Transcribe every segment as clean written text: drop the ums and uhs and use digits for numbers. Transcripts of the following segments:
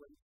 Most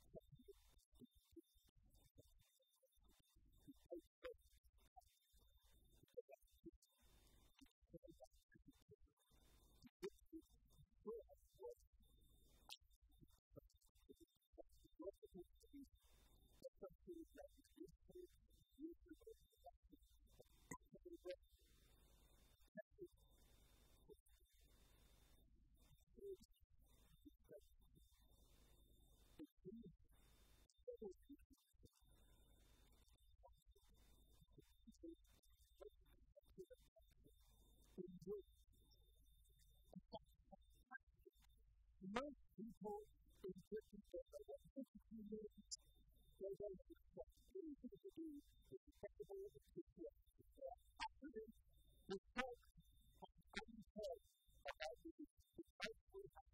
people in different communities, they don't know anything to do with the technical people. Actually, the talk of common sense about the insightful fact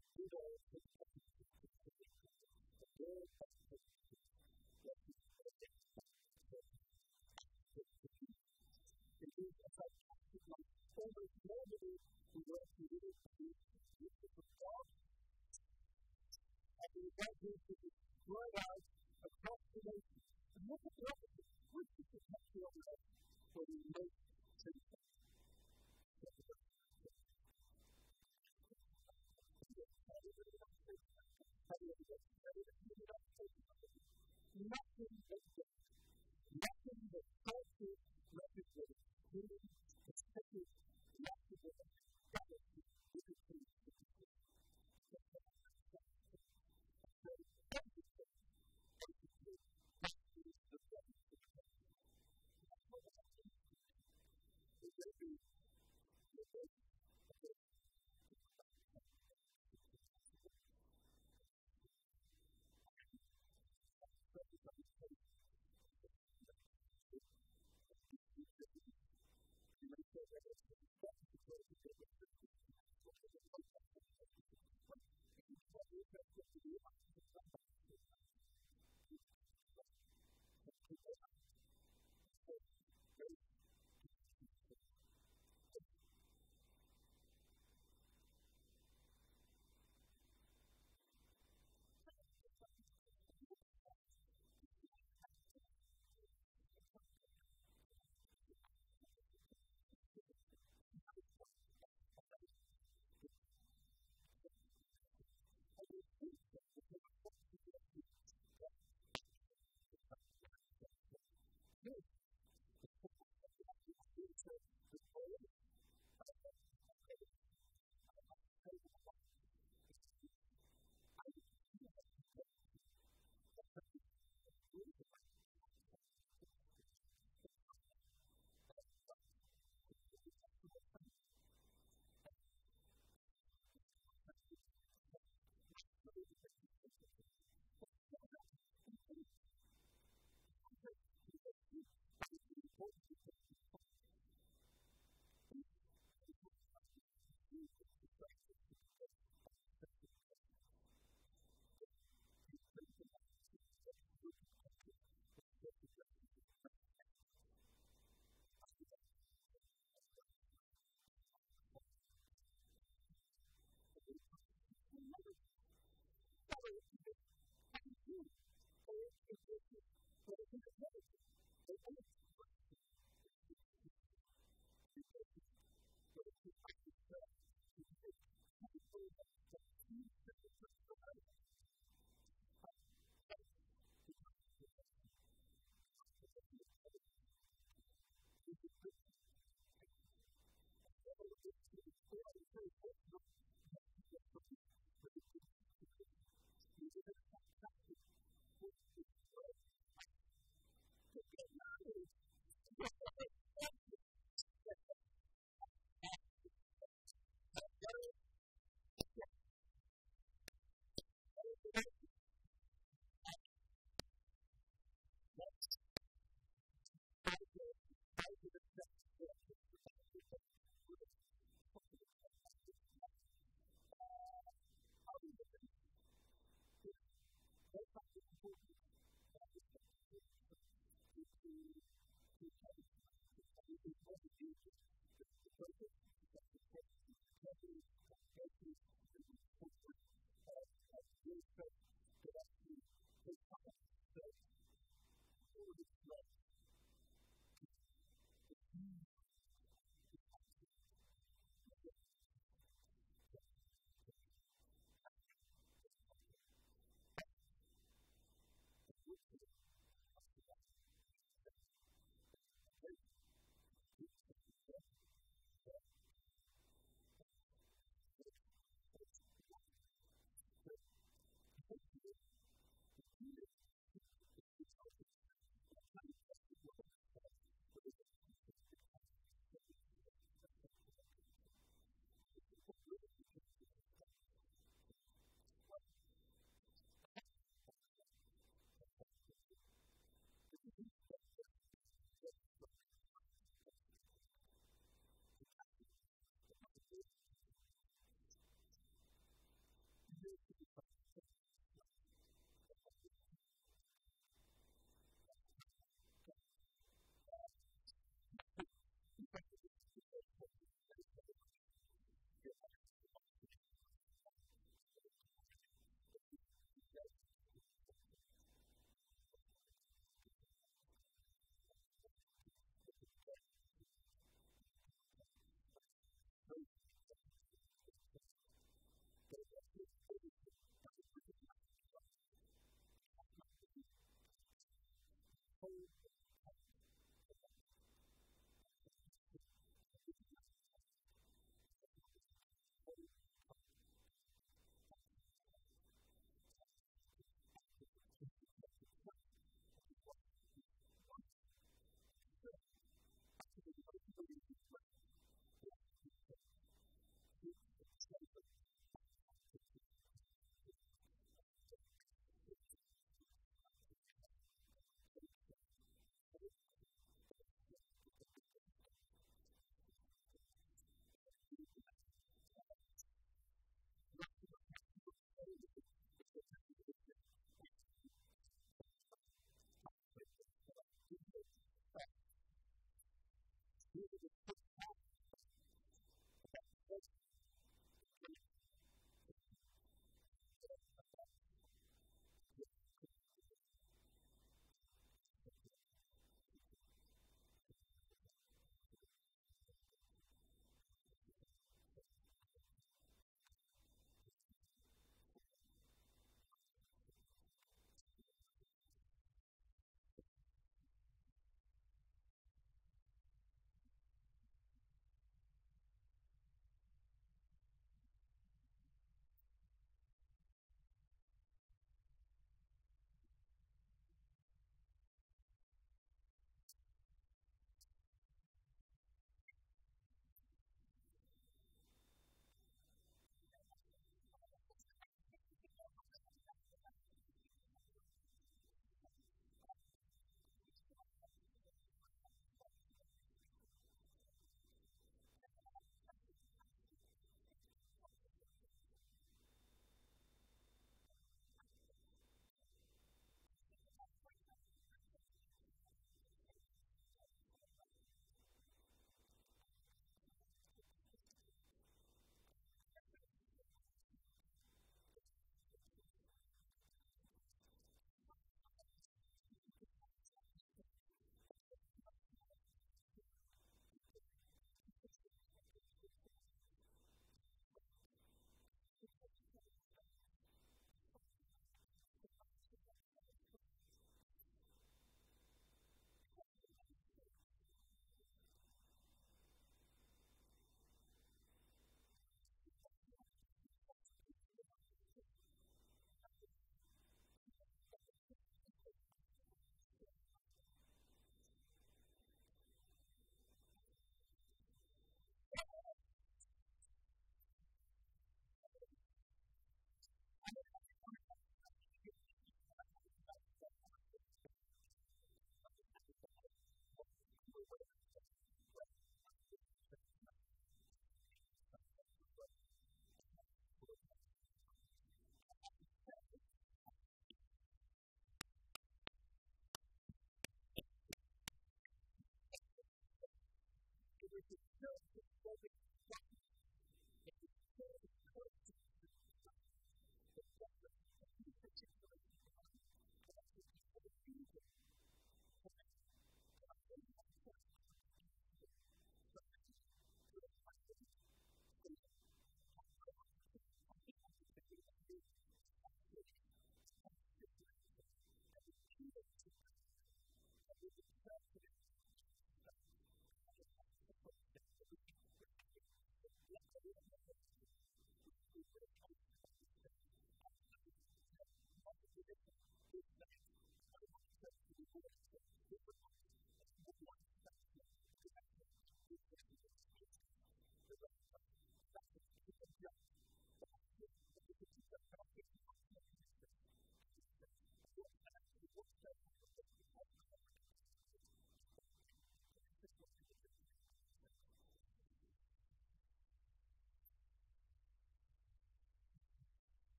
that we all think that the world is a it is a fantastic life. Almost normally, we work spread out across the nation. And look at the opposite, which is the country on earth where we make sense of it. Nothing but this. Nothing but culture, nothing but human perspective, nothing but reality, which is the